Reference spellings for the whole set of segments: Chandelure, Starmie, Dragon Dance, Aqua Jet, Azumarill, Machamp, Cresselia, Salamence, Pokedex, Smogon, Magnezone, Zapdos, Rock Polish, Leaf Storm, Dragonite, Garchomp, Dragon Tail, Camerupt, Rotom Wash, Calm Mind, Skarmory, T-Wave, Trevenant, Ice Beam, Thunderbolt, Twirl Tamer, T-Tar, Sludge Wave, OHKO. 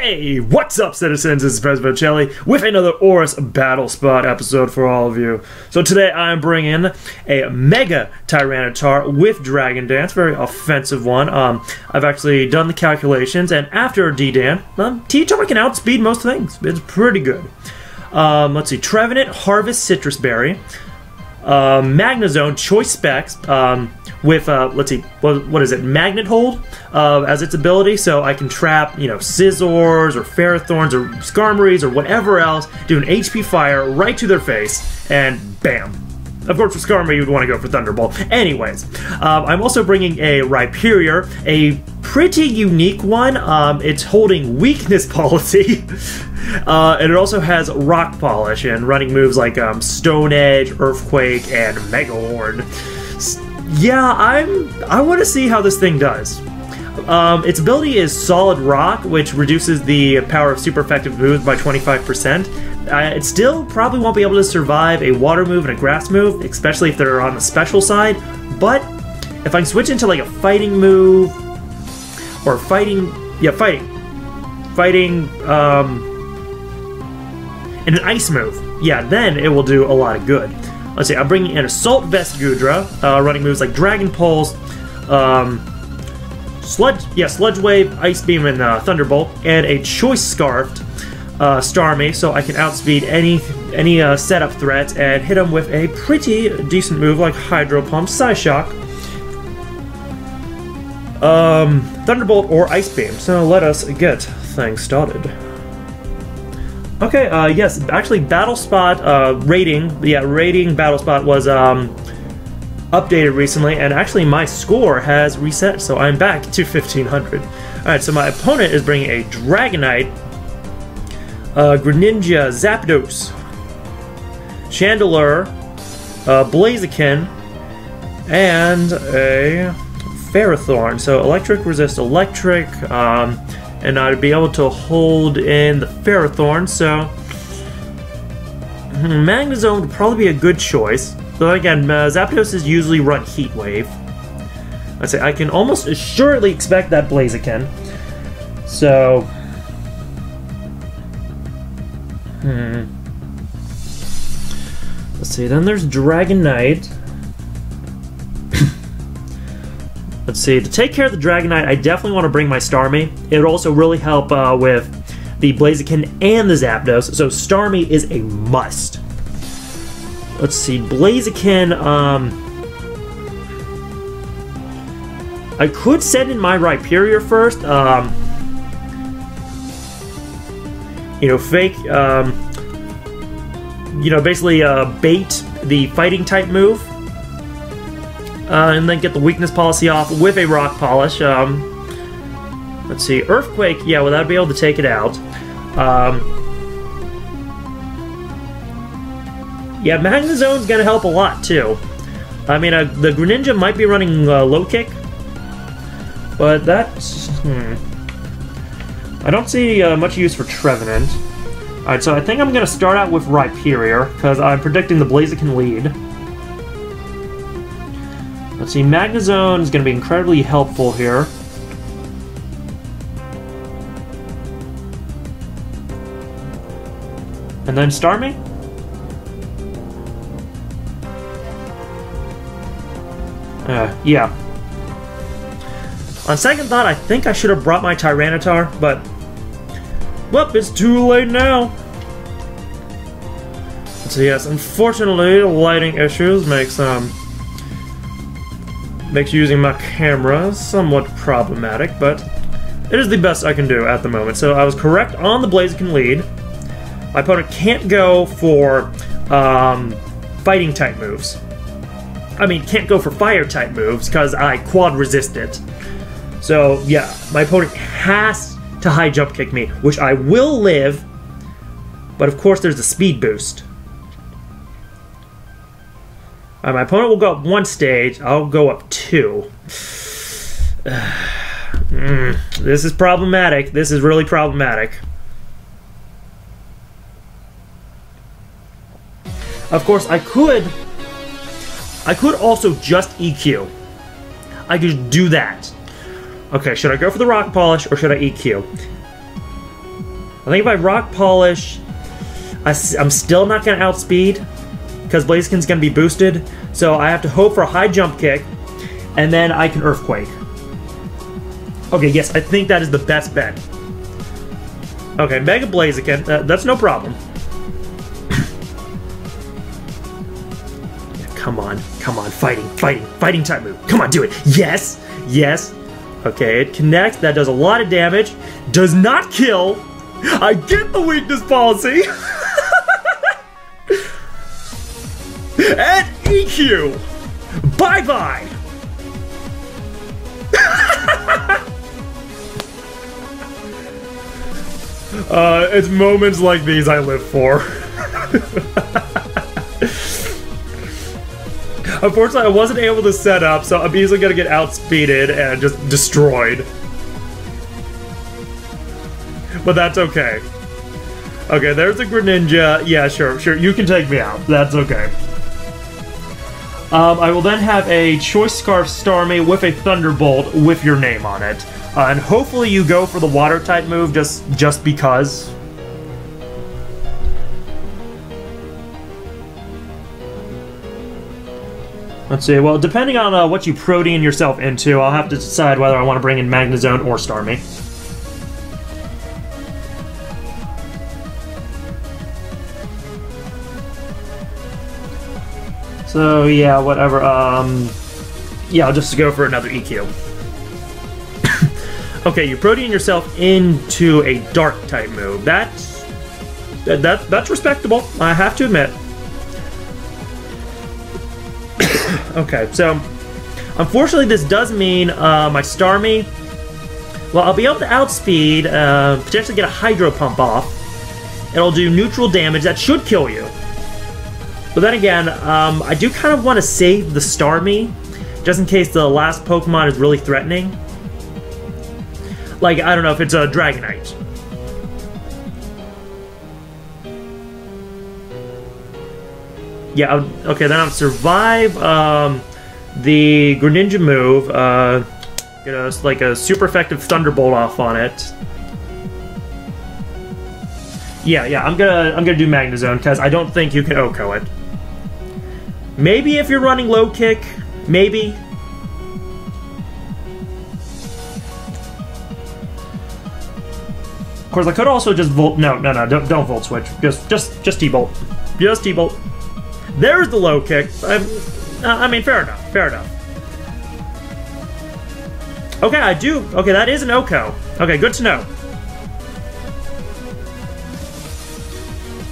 Hey, what's up, citizens? It's Vesvocelli with another Oris Battle Spot episode for all of you. So today I'm bringing a Mega Tyranitar with Dragon Dance, very offensive one. I've actually done the calculations, and after D-Dan, T-Tar can outspeed most things. It's pretty good. Let's see, Trevenant, Harvest Citrus Berry, Magnezone, Choice Specs, with, let's see, what is it, Magnet Hold as its ability, so I can trap, you know, Scizors or Ferrothorns or Skarmories or whatever else, do an HP fire right to their face, and bam. Of course, for Starmie, you would want to go for Thunderbolt. Anyways, I'm also bringing a Rhyperior, a pretty unique one. It's holding Weakness Policy, and it also has Rock Polish and running moves like Stone Edge, Earthquake, and Mega Horn. Yeah, I want to see how this thing does. Its ability is Solid Rock, which reduces the power of super effective moves by 25%. It still probably won't be able to survive a water move and a grass move, especially if they're on the special side, but if I can switch into like a fighting move, or and an ice move, yeah, then it will do a lot of good. Let's see, I'm bringing an Assault Vest Goodra, running moves like Dragon Pulse, Sludge Wave, Ice Beam, and Thunderbolt, and a Choice Scarfed Starmie, so I can outspeed any setup threat and hit them with a pretty decent move like Hydro Pump, Psyshock, Thunderbolt, or Ice Beam. So let us get things started. Okay, yes, actually Battle Spot rating Battle Spot was updated recently, and actually my score has reset, so I'm back to 1500. Alright, so my opponent is bringing a Dragonite, Greninja, Zapdos, Chandelure, Blaziken, and a Ferrothorn. So Electric resist Electric, and I'd be able to hold in the Ferrothorn, so Magnezone would probably be a good choice. But again, Zapdos is usually run Heat Wave. I'd say I can almost assuredly expect that Blaziken. So let's see, then there's Dragonite. Let's see, to take care of the Dragonite, I definitely want to bring my Starmie. It would also really help with the Blaziken and the Zapdos, so Starmie is a must. Let's see, Blaziken, I could send in my Rhyperior first, you know, fake, you know, basically bait the fighting type move, and then get the Weakness Policy off with a Rock Polish. Let's see, Earthquake, yeah, well, that'd be able to take it out. Yeah, Magnezone's gonna help a lot too. I mean, the Greninja might be running Low Kick, but that's I don't see much use for Trevenant. Alright, so I think I'm going to start out with Rhyperior, because I'm predicting the Blaziken lead. Let's see, Magnezone is going to be incredibly helpful here. And then Starmie? Yeah. On second thought, I think I should have brought my Tyranitar, but well, it's too late now. So yes, unfortunately, lighting issues makes using my camera somewhat problematic, but it is the best I can do at the moment. So I was correct on the Blaziken lead. My opponent can't go for fighting type moves. I mean, can't go for fire type moves because I quad resist it. So yeah, my opponent has to high jump kick me, which I will live, but of course there's a speed boost. All right, my opponent will go up one stage, I'll go up two. This is problematic, this is really problematic. Of course, I could also just EQ. I could do that. Okay, should I go for the Rock Polish or should I EQ? I think if I Rock Polish, I'm still not going to outspeed because Blaziken's going to be boosted. So I have to hope for a high jump kick, and then I can Earthquake. Okay, yes, I think that is the best bet. Okay, Mega Blaziken, that's no problem. Yeah, come on, fighting type move. Come on, do it. Yes, yes. Okay, it connects. That does a lot of damage. Does not kill. I get the weakness policy. And EQ. Bye-bye. It's moments like these I live for. Unfortunately, I wasn't able to set up, so I'm easily going to get outspeeded and just destroyed. But that's okay. Okay, there's a Greninja. Yeah, sure, you can take me out. That's okay. I will then have a Choice Scarfed Starmie with a Thunderbolt with your name on it. And hopefully you go for the Water-type move, just because. Let's see, well, depending on what you protein yourself into, I'll have to decide whether I want to bring in Magnezone or Starmie. So, yeah, whatever, yeah, I'll just go for another EQ. Okay, you protein yourself into a dark type move. That's respectable, I have to admit. Okay, so unfortunately this does mean my Starmie, well, I'll be able to outspeed, potentially get a Hydro Pump off. It'll do neutral damage, that should kill you. But then again, I do kind of want to save the Starmie, just in case the last Pokemon is really threatening. Like, I don't know if it's a Dragonite. Yeah, okay, then I'll survive the Greninja move. Get a, like a super effective Thunderbolt off on it. Yeah, I'm gonna do Magnezone because I don't think you can OHKO it. Maybe if you're running low kick, maybe. Of course, I could also just Volt. No, don't Volt Switch. Just T-Bolt. Just T-Bolt. There's the low kick. I mean, fair enough. Okay, I do. Okay, that is an OHKO. Okay, good to know.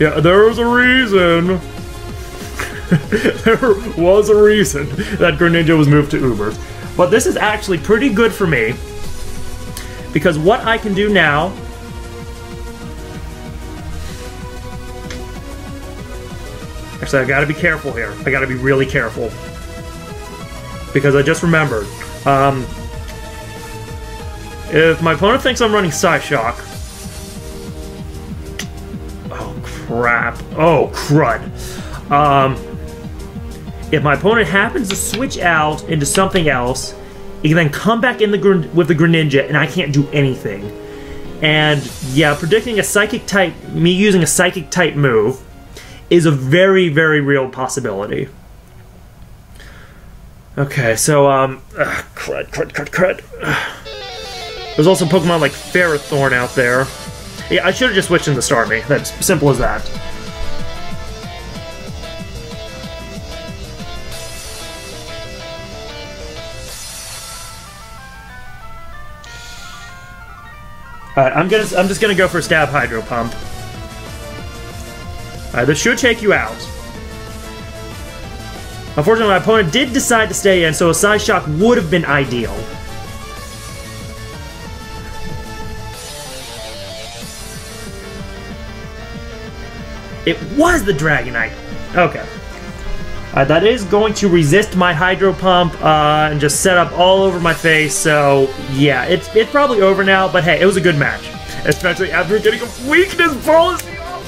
Yeah, there was a reason. There was a reason that Greninja was moved to Uber. But this is actually pretty good for me because what I can do now. So I gotta be careful here. I gotta be really careful. Because I just remembered. If my opponent thinks I'm running Psyshock. Oh, crap. Oh, crud. If my opponent happens to switch out into something else, it can then come back in the with the Greninja, and I can't do anything. And, yeah, predicting a Psychic-type, me using a Psychic-type move, is a very, very real possibility. Okay, so, crud. There's also Pokemon like Ferrothorn out there. Yeah, I should've just switched into Starmie. That's simple as that. Alright, I'm just gonna go for a Stab Hydro Pump. This should take you out. Unfortunately, my opponent did decide to stay in, so a Psyshock would have been ideal. It was the Dragonite. Okay. That is going to resist my Hydro Pump and just set up all over my face, so yeah, it's probably over now, but hey, it was a good match. Especially after getting a weakness policy off.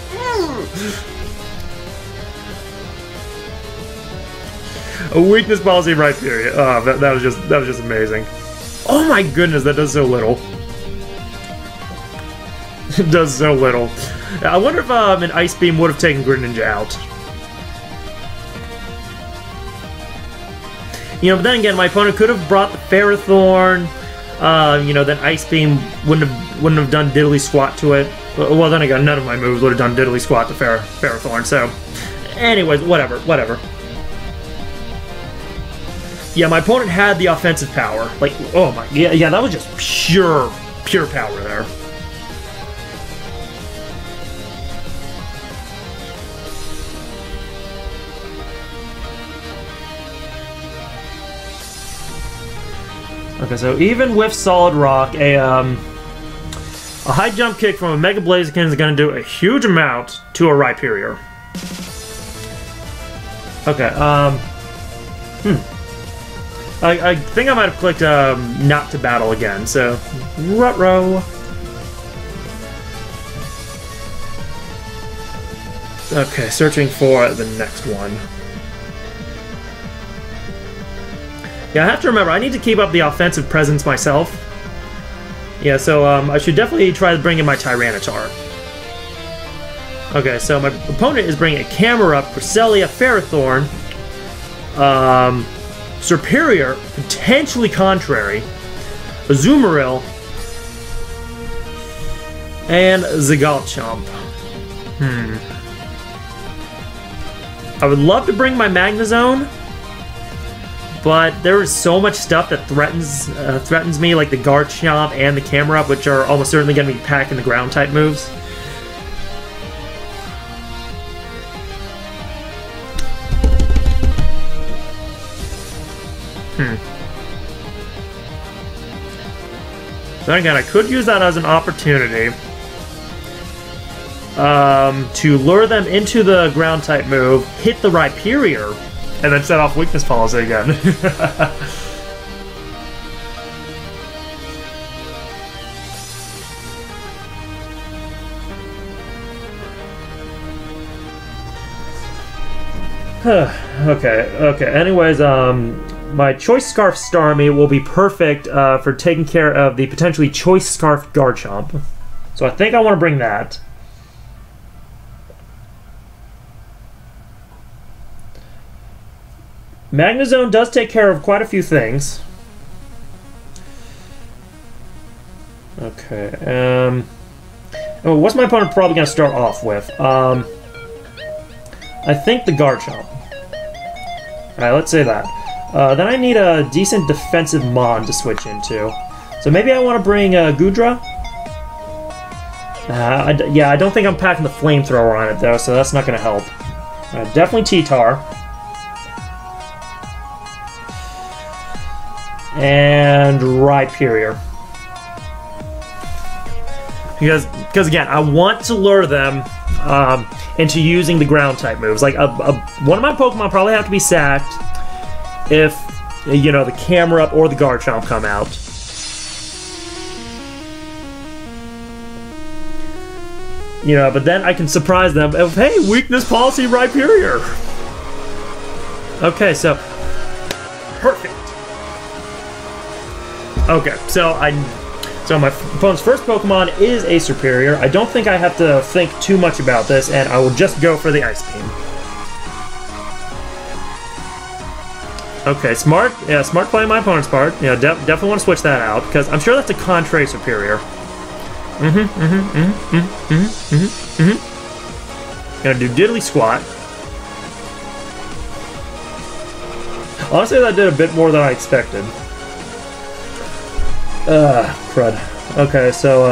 A weakness policy right there. Oh, that was just amazing. Oh my goodness, that does so little. It does so little. I wonder if an Ice Beam would have taken Greninja out. You know, but then again, my opponent could have brought the Ferrothorn. You know, then Ice Beam wouldn't have done Diddly Squat to it. Well, then again, none of my moves would have done Diddly Squat to Ferrothorn. So, anyways, whatever. Yeah, my opponent had the offensive power. Like, oh my, yeah, that was just pure power there. Okay, so even with Solid Rock, a high jump kick from a Mega Blaziken is going to do a huge amount to a Rhyperior. Okay, I think I might have clicked not to battle again, so... Ruh-roh! Okay, searching for the next one. Yeah, I have to remember, I need to keep up the offensive presence myself. Yeah, so I should definitely try to bring in my Tyranitar. Okay, so my opponent is bringing a Camerupt, Cresselia, Ferrothorn, Superior, potentially Contrary, Azumarill, and Garchomp. I would love to bring my Magnezone, but there is so much stuff that threatens me, like the Garchomp and the Camerupt, which are almost certainly going to be packing the ground type moves. Then again, I could use that as an opportunity to lure them into the ground type move, hit the Rhyperior, and then set off Weakness Policy again. Okay. Anyways, my Choice Scarfed Starmie will be perfect for taking care of the potentially Choice Scarfed Garchomp. So I think I want to bring that. Magnezone does take care of quite a few things. Okay, oh, what's my opponent probably going to start off with? I think the Garchomp. Alright, let's say that. Then I need a decent defensive Mon to switch into. So maybe I want to bring Goodra? Yeah, I don't think I'm packing the Flamethrower on it, though, so that's not going to help. Definitely T-Tar. And Rhyperior. Because again, I want to lure them into using the ground-type moves. Like, one of my Pokemon probably have to be sacked if, you know, the Camerupt or the Garchomp come out. You know, but then I can surprise them of, hey, Weakness Policy Rhyperior! Okay, so... perfect! Okay, so my opponent's first Pokemon is a Superior. I don't think I have to think too much about this, and I will just go for the Ice Beam. Okay, smart play on my opponent's part. Yeah, definitely want to switch that out, because I'm sure that's a Contrary Superior. Gonna do Diddly Squat. Honestly, that did a bit more than I expected. Crud. Okay, so,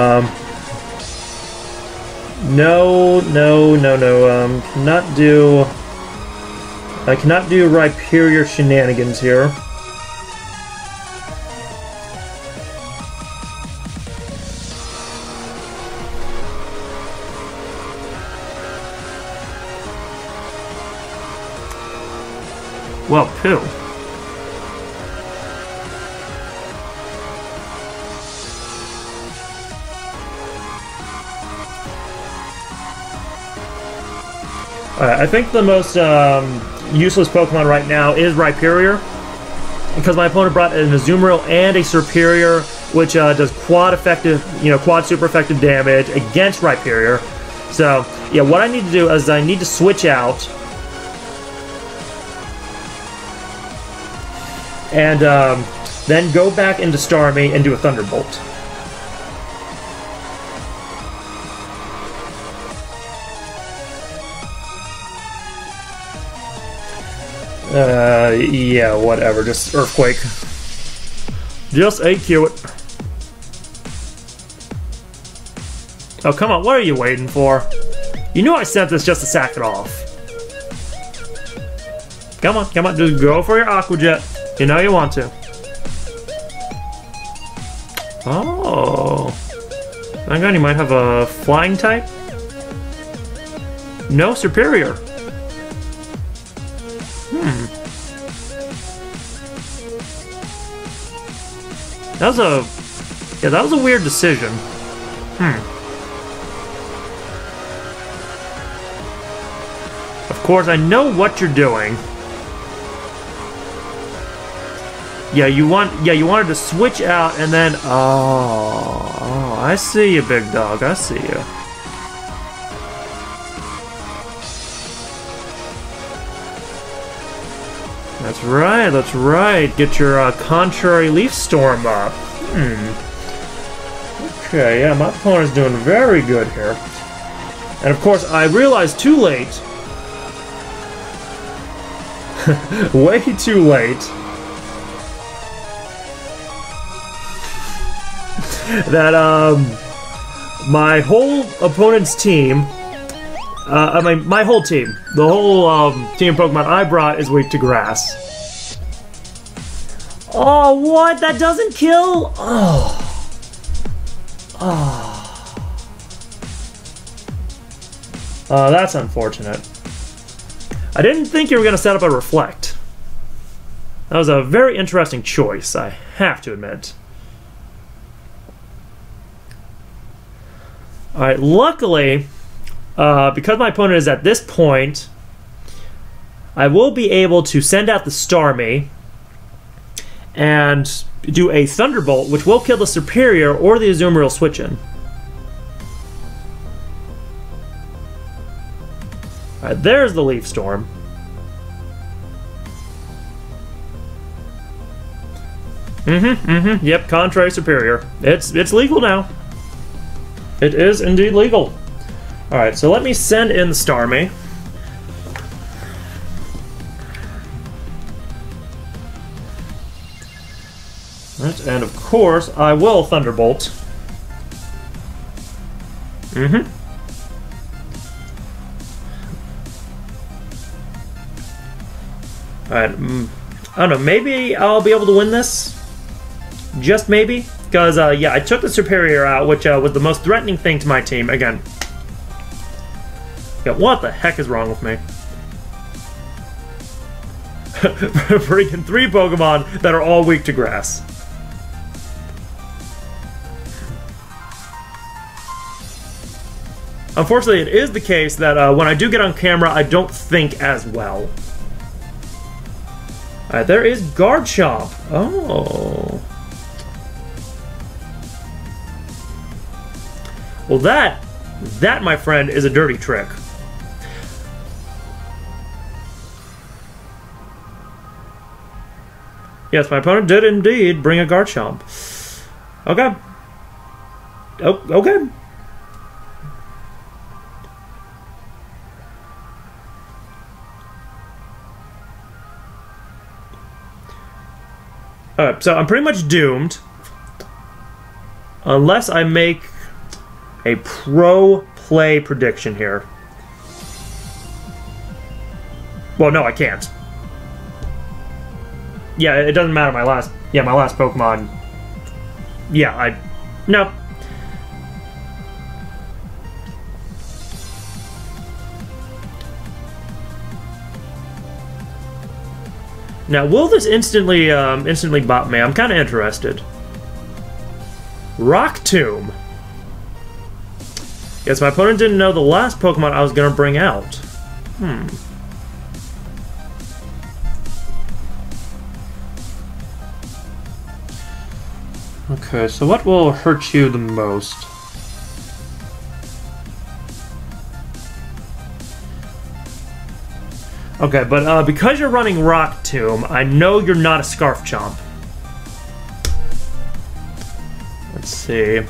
No, I cannot do Rhyperior shenanigans here. Well, poo. I think the most useless Pokemon right now is Rhyperior, because my opponent brought an Azumarill and a Superior which does quad effective, quad super effective damage against Rhyperior. So, yeah, what I need to do is I need to switch out. And then go back into Starmie and do a Thunderbolt. Yeah, whatever, just Earthquake. Just AQ it. Oh, come on, what are you waiting for? You knew I sent this just to sack it off. Come on, come on, just go for your Aqua Jet. You know you want to. Oh. Magnezone, you might have a flying type? No, Superior. Hmm. That was a... yeah, that was a weird decision. Hmm. Of course, I know what you're doing. Yeah, you wanted to switch out and then oh, I see you, big dog. I see you. That's right. That's right. Get your Contrary Leaf Storm up. Hmm. Okay. Yeah, my opponent's doing very good here. And of course, I realized too late. Way too late. That my whole opponent's team, I mean my whole team, the whole team Pokemon I brought is weak to grass. Oh, what? That doesn't kill? Oh, oh, that's unfortunate. I didn't think you were gonna set up a Reflect. That was a very interesting choice, I have to admit. Alright, luckily, because my opponent is at this point, I will be able to send out the Starmie and do a Thunderbolt, which will kill the Superior or the Azumarill switch-in. Alright, there's the Leaf Storm. Mm-hmm, mm-hmm, yep, Contrary Superior. It's legal now. It is indeed legal. Alright, so let me send in the Starmie. Right, and of course, I will Thunderbolt. Mm-hmm. Alright, I don't know, maybe I'll be able to win this? Just maybe? Because, yeah, I took the Superior out, which was the most threatening thing to my team. Again. Yeah, what the heck is wrong with me? Freaking three Pokemon that are all weak to grass. Unfortunately, it is the case that when I do get on camera, I don't think as well. Alright, there is Garchomp. Oh... well, that, my friend, is a dirty trick. Yes, my opponent did indeed bring a Garchomp. Okay. Oh, okay. Alright, so I'm pretty much doomed. Unless I make... a pro play prediction here. Well, no, I can't. Yeah, it doesn't matter. My last Pokemon. Yeah, no. Now, will this instantly bop me? I'm kind of interested. Rock Tomb. Yes, my opponent didn't know the last Pokemon I was going to bring out. Hmm. Okay, so what will hurt you the most? Okay, but because you're running Rock Tomb, I know you're not a Scarf Chomp. Let's see.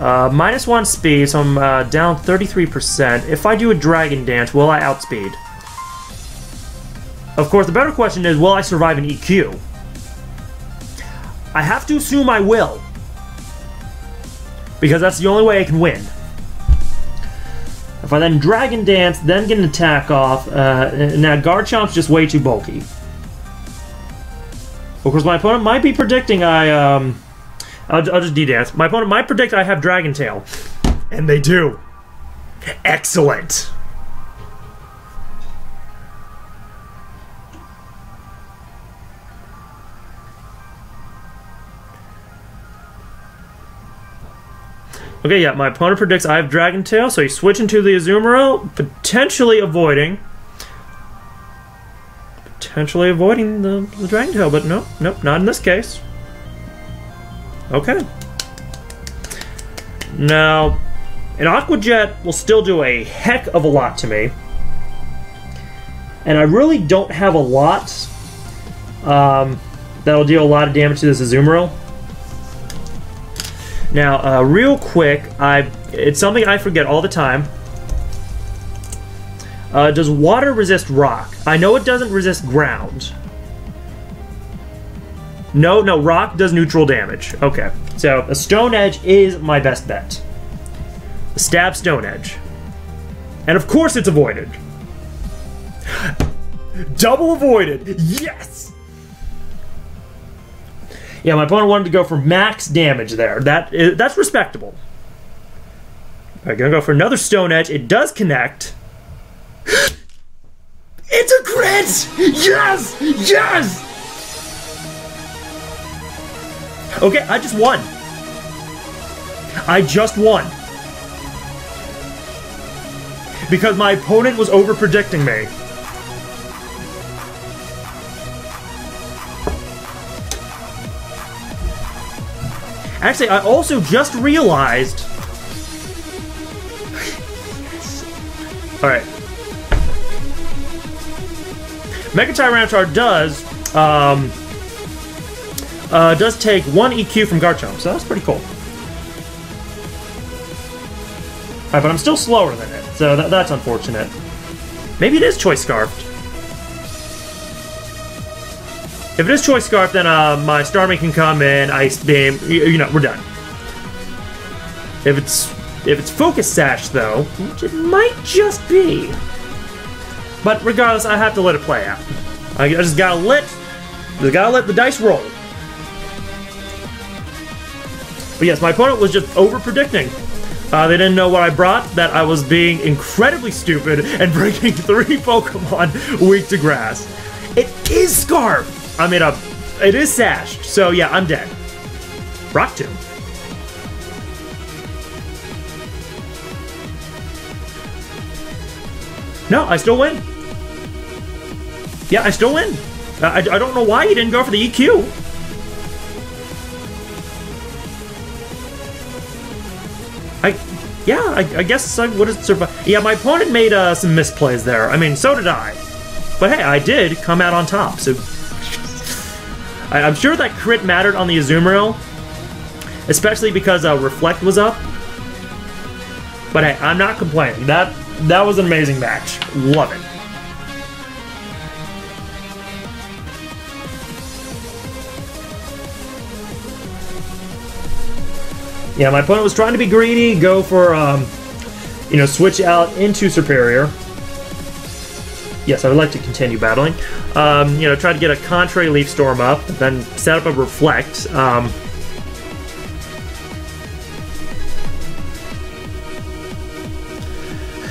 -1 speed, so I'm down 33%. If I do a Dragon Dance, will I outspeed? Of course, the better question is, will I survive an EQ? I have to assume I will, because that's the only way I can win. If I then Dragon Dance, then get an attack off, now Garchomp's just way too bulky. Of course, my opponent might be predicting I'll just D-Dance. My opponent might predict I have Dragon Tail. And they do. Excellent. Okay, yeah, my opponent predicts I have Dragon Tail, so you switch into the Azumarill, potentially avoiding the Dragon Tail, but no, nope, not in this case. Okay. Now, an Aqua Jet will still do a heck of a lot to me, and I really don't have a lot that'll deal a lot of damage to this Azumarill. Now, real quick, it's something I forget all the time. Does water resist rock? I know it doesn't resist ground. No, rock does neutral damage. Okay, so a Stone Edge is my best bet. A stab Stone Edge. And of course it's avoided. Double avoided, yes! Yeah, my opponent wanted to go for max damage there. That's respectable. All right, gonna go for another Stone Edge. It does connect. It's a crit! Yes! Yes! Okay, I just won. I just won. Because my opponent was over-predicting me. Actually, I also just realized... Alright. Mega Tyranitar does take 1 EQ from Garchomp, so that's pretty cool. Alright, but I'm still slower than it, so that's unfortunate. Maybe it is Choice Scarfed. If it is Choice Scarf, then my Starmie can come in, Ice Beam, you know, we're done. If it's Focus Sash, though, which it might just be. But regardless, I have to let it play out. I just gotta let the dice roll. But yes, my opponent was just over-predicting. They didn't know what I brought, that I was being incredibly stupid and bringing 3 Pokemon weak to grass. It is Scarf! I mean, it is sashed, so yeah, I'm dead. Rock Tomb. No, I still win. Yeah, I still win. I don't know why you didn't go for the EQ. I guess I would have survived. Yeah, my opponent made some misplays there. I mean, so did I. But hey, I did come out on top, so... I'm sure that crit mattered on the Azumarill, especially because Reflect was up. But hey, I'm not complaining. That was an amazing match. Love it. Yeah, my opponent was trying to be greedy, go for, you know, switch out into Superior. Yes, I would like to continue battling. You know, try to get a Contrary Leaf Storm up, then set up a Reflect.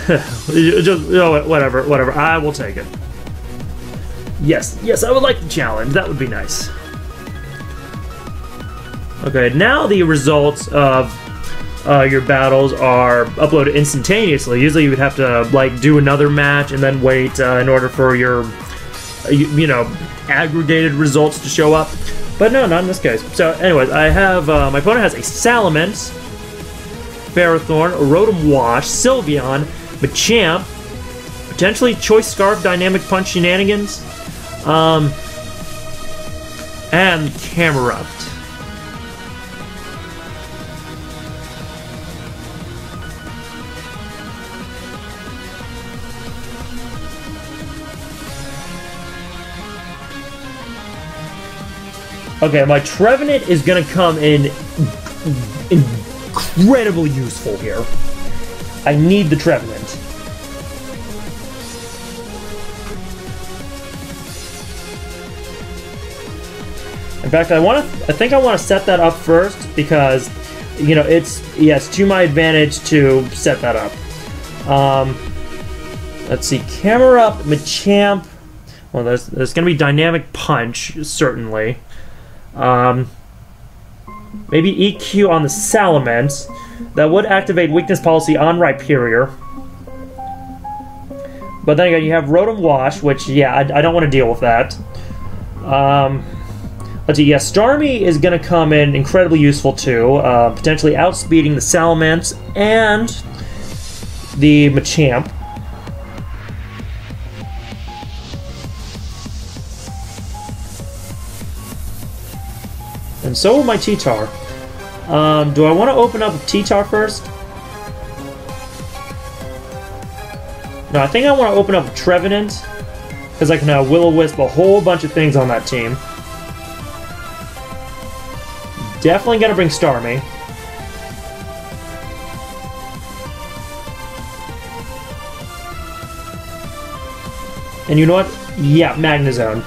Just, you know, whatever. I will take it. Yes, I would like the challenge. That would be nice. Okay, now the results of your battles are uploaded instantaneously. Usually you would have to like do another match and then wait in order for your, you know, aggregated results to show up. But no, not in this case. So anyways, I have, my opponent has a Salamence, Ferrothorn, Rotom Wash, Sylveon, Machamp, potentially Choice Scarf, Dynamic Punch Shenanigans, and Camerupt. Okay, my Trevenant is going to come in incredibly useful here. I need the Trevenant. In fact, I think I want to set that up first because, you know, it's to my advantage to set that up. Let's see, Camerupt, Machamp. Well, there's going to be Dynamic Punch, certainly. Maybe EQ on the Salamence. That would activate Weakness Policy on Rhyperior. But then again, you have Rotom Wash, which, yeah, I don't want to deal with that. Let's see, yeah, Starmie is going to come in incredibly useful too, potentially outspeeding the Salamence and the Machamp. And so will my T-Tar. Do I want to open up with T-Tar first? No, I think I want to open up with Trevenant, because I can Will-O-Wisp a whole bunch of things on that team. Definitely going to bring Starmie. And you know what? Yeah, Magnezone.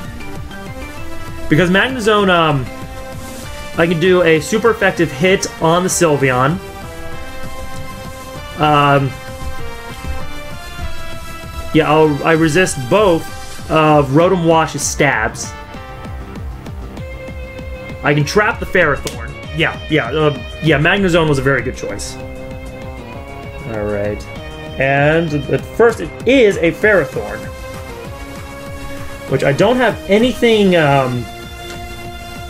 Because Magnezone, I can do a super effective hit on the Sylveon. Yeah, I resist both of Rotom Wash's stabs. I can trap the Ferrothorn. Yeah, Magnezone was a very good choice. All right. And at first it is a Ferrothorn, which I don't have anything...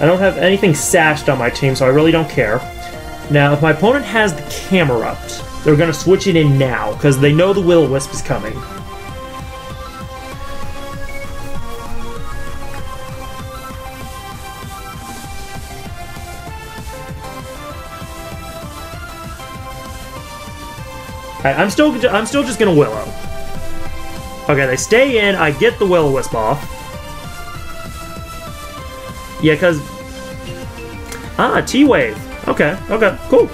I don't have anything sashed on my team, so I really don't care. Now, if my opponent has the Camerupt, they're going to switch it in now, because they know the Will-O-Wisp is coming. Alright, I'm still just going to Willow. Okay, they stay in, I get the Will-O-Wisp off. Yeah, because... Ah, T-Wave. Okay, okay, cool.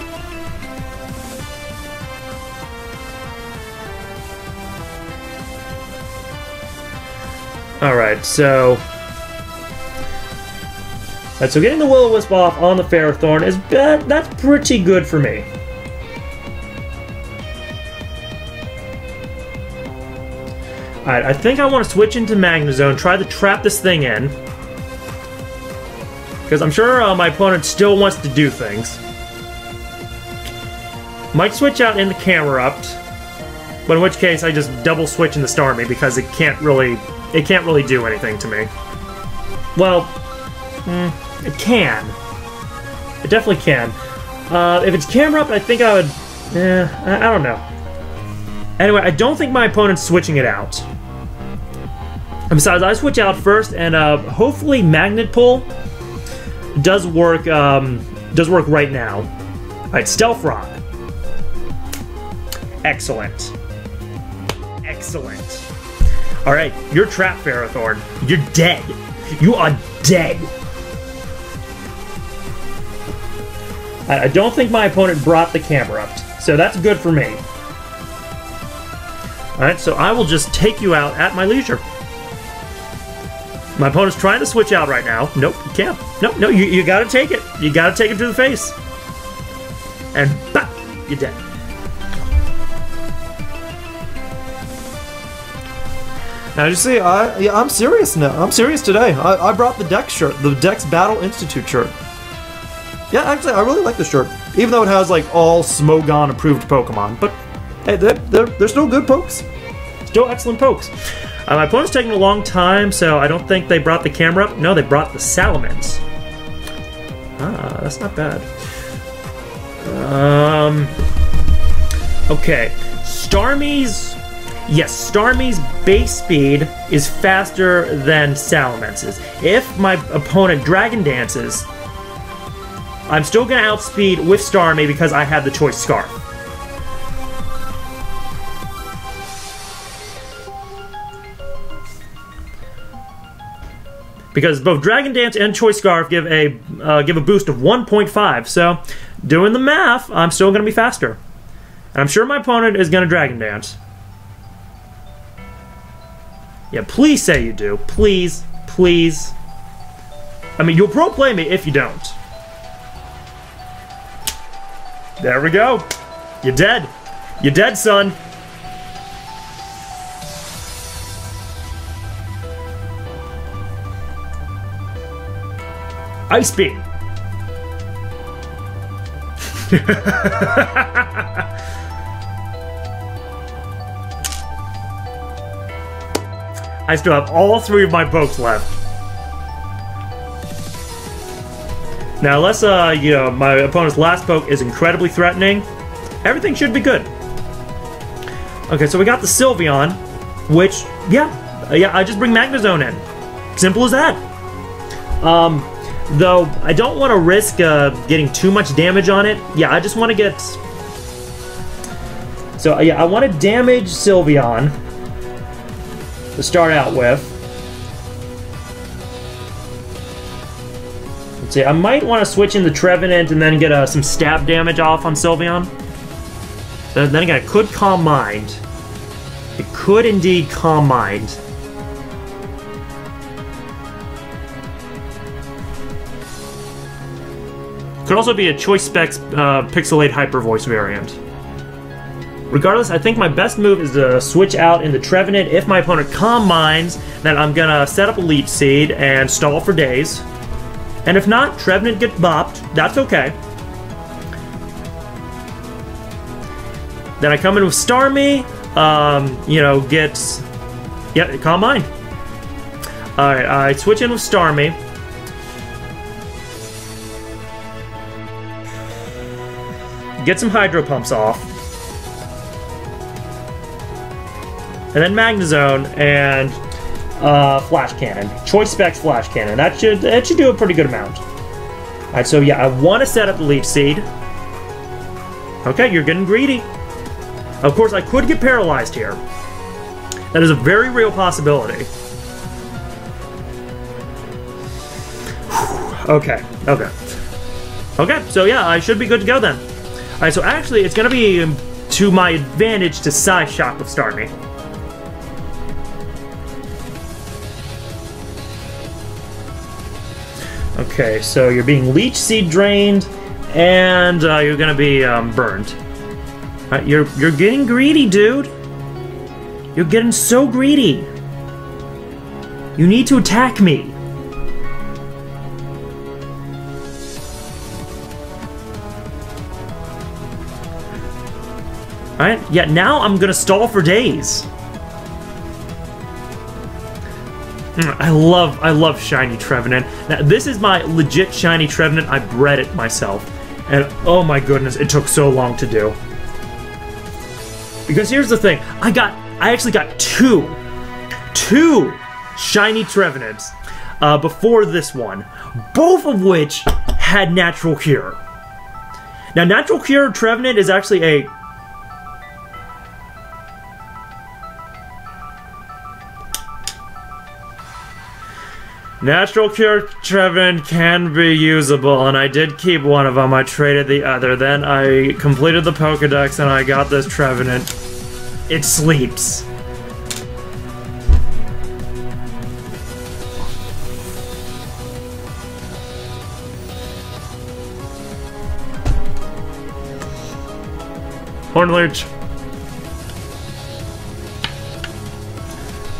Alright, so... Alright, so getting the Will-O-Wisp off on the Ferrothorn is... That's pretty good for me. Alright, I think I want to switch into Magnezone, try to trap this thing in. Because I'm sure my opponent still wants to do things. Might switch out in the Camerupt, but in which case I just double switch in the Starmie because it can't really do anything to me. Well, it can. It definitely can. If it's Camerupt, I think I would. I don't know. Anyway, I don't think my opponent's switching it out. And besides, I switch out first, and hopefully Magnet Pull does work right now. All right, Stealth Rock. Excellent. Excellent. All right, you're trapped, Ferrothorn. You're dead. You are dead. I don't think my opponent brought the Camerupt, so that's good for me. All right, so I will just take you out at my leisure. My opponent's trying to switch out right now. Nope, you can't. Nope, no, you gotta take it. You gotta take it to the face. And bop, you're dead. Now you see, I'm serious now. I'm serious today. I brought the Dex shirt, the Dex Battle Institute shirt. Yeah, actually, I really like this shirt, even though it has like all Smogon approved Pokemon. But hey, they're still good pokes. Still excellent pokes. My opponent's taking a long time, so I don't think they brought the Camerupt. No, they brought the Salamence. Ah, that's not bad. Okay. Starmie's... Yes, Starmie's base speed is faster than Salamence's. If my opponent Dragon Dances, I'm still going to outspeed with Starmie because I have the Choice Scarf. Because both Dragon Dance and Choice Scarf give a boost of 1.5, so doing the math, I'm still going to be faster. And I'm sure my opponent is going to Dragon Dance. Yeah, please say you do. Please. Please. I mean, you'll pro-play me if you don't. There we go. You're dead. You're dead, son. Ice Beam. I still have all three of my boats left. Now, unless you know, my opponent's last poke is incredibly threatening, everything should be good. Okay, so we got the Sylveon, which yeah, I just bring Magnezone in. Simple as that. Though, I don't want to risk getting too much damage on it. Yeah, I just want to get... So, yeah, I want to damage Sylveon to start out with. Let's see, I might want to switch in the Trevenant and then get some stab damage off on Sylveon. Then again, it could Calm Mind. It could indeed Calm Mind. Could also be a Choice Specs Pixelate Hyper Voice variant. Regardless, I think my best move is to switch out in the Trevenant. If my opponent Calm Minds, then I'm gonna set up a Leech Seed and stall for days. And if not, Trevenant gets bopped. That's okay. Then I come in with Starmie. You know, gets... Yep, Calm Mind. Alright, I switch in with Starmie. Get some Hydro Pumps off. And then Magnezone and Flash Cannon. Choice Specs Flash Cannon. That should do a pretty good amount. Alright, so yeah, I want to set up the Leaf Seed. Okay, you're getting greedy. Of course, I could get paralyzed here. That is a very real possibility. Whew. Okay, okay. Okay, so yeah, I should be good to go then. Alright, so actually, it's going to be to my advantage to Psyshock with Starmie. Okay, so you're being Leech Seed drained, and you're going to be burned. Right, you're getting greedy, dude. You're getting so greedy. You need to attack me. Alright, yeah, now I'm gonna stall for days. I love shiny Trevenant. Now, this is my legit shiny Trevenant. I bred it myself. And oh my goodness, it took so long to do. Because here's the thing, I actually got two shiny Trevenants before this one. Both of which had Natural Cure. Now, Natural Cure Trevenant is actually a... Natural Cure Trevenant can be usable, and I did keep one of them. I traded the other. Then I completed the Pokedex, and I got this Trevenant. It sleeps. Hornleech.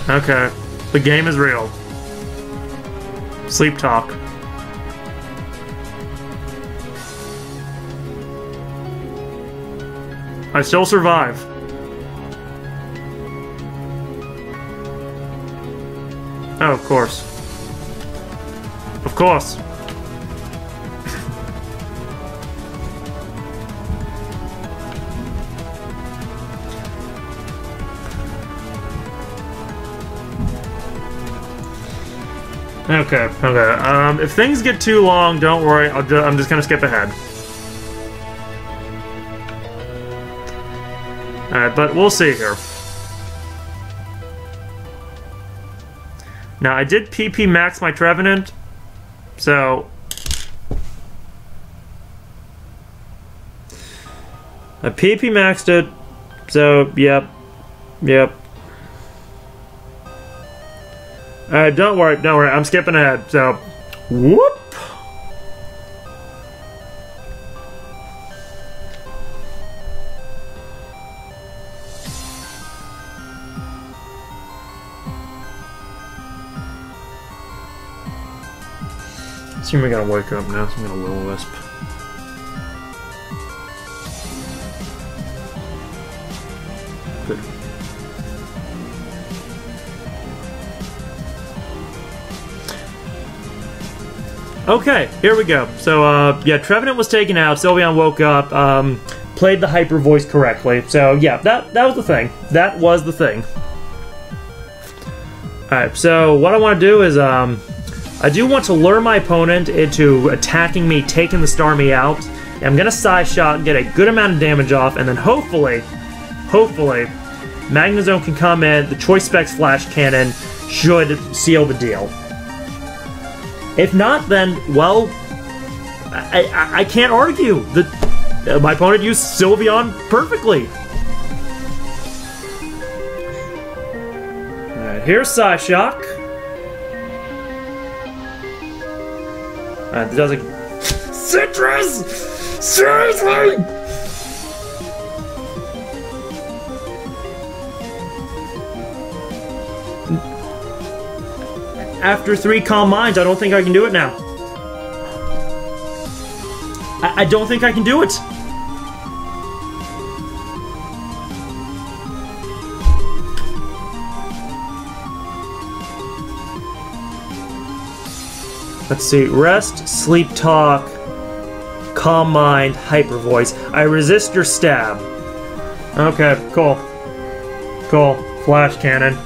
Okay. The game is real. Sleep talk. I still survive. Oh, of course. Of course. Okay, okay. If things get too long, don't worry. I'm just gonna skip ahead. Alright, but we'll see here. Now, I did PP max my Trevenant, so... I PP maxed it, so, yep. Yep. Alright, don't worry, I'm skipping ahead, so... Whoop! Seem we're gonna wake up now, so I'm gonna Will-O-Wisp. Good. Okay, here we go. So, yeah, Trevenant was taken out, Sylveon woke up, played the Hyper Voice correctly. So, yeah, that was the thing. That was the thing. Alright, so what I want to do is, I do want to lure my opponent into attacking me, taking the Starmie out. I'm going to Psyshock, get a good amount of damage off, and then hopefully, Magnezone can come in, the Choice Specs Flash Cannon should seal the deal. If not, then, well, I can't argue. My opponent used Sylveon perfectly. Alright, here's Psyshock. It doesn't... Citrus! Seriously! After 3 calm minds, I don't think I can do it now. I don't think I can do it. Let's see, rest, sleep talk, calm mind, hyper voice. I resist your stab. Okay, cool. Cool. Flash cannon.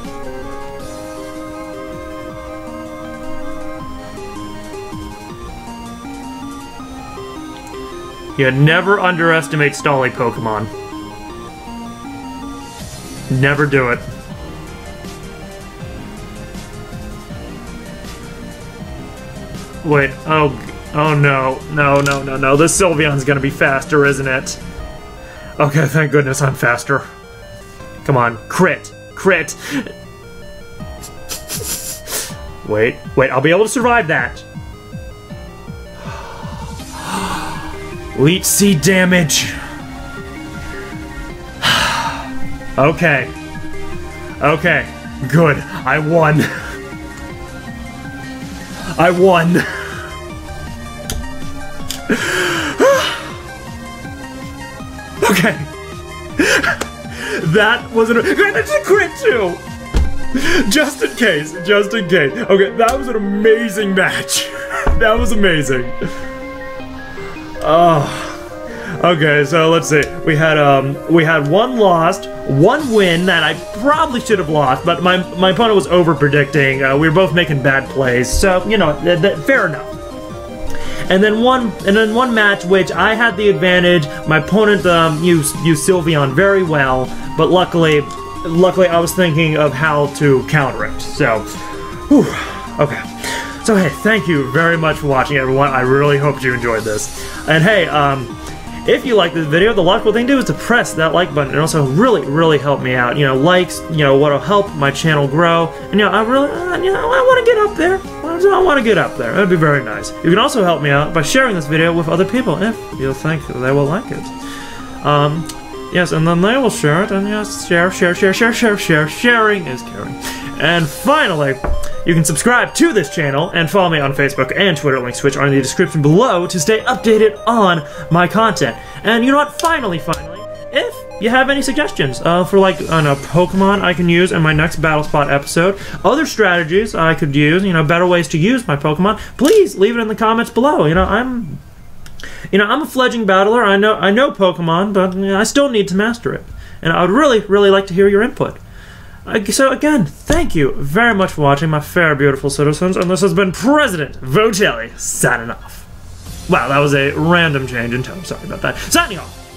You never underestimate Starly Pokemon. Never do it. Wait, oh no, this Sylveon's gonna be faster, isn't it? Okay, thank goodness I'm faster. Come on, crit! Wait, I'll be able to survive that! Leech Seed damage! Okay, good, I won! Okay. That was an... That's a crit too! Just in case. Okay, that was an amazing match. That was amazing. Oh. Okay, so let's see. We had one lost, one win that I probably should have lost, but my opponent was over-predicting. We were both making bad plays, so, you know, fair enough. And then one match which I had the advantage. My opponent used Sylveon very well, but luckily I was thinking of how to counter it. So, whew, okay. So hey, thank you very much for watching, everyone. I really hope you enjoyed this. And hey, if you like this video, the logical thing to do is to press that like button and also really, really help me out. You know, likes, you know, what'll help my channel grow. And, you know, I really, you know, I want to get up there. I want to get up there. That'd be very nice. You can also help me out by sharing this video with other people if you think they will like it. Yes, and then they will share it. And yes, share. Sharing is caring. And finally, you can subscribe to this channel and follow me on Facebook and Twitter, links which are in the description below, to stay updated on my content. And you know what? Finally, if you have any suggestions for, like, a Pokemon I can use in my next Battle Spot episode, other strategies I could use, you know, better ways to use my Pokemon, please leave it in the comments below. You know, I'm a fledgling battler. I know Pokemon, but, you know, I still need to master it. And I would really, really like to hear your input. So again, thank you very much for watching, my fair beautiful citizens, and this has been President Votelli signing off. Wow, that was a random change in tone, sorry about that. Signing off!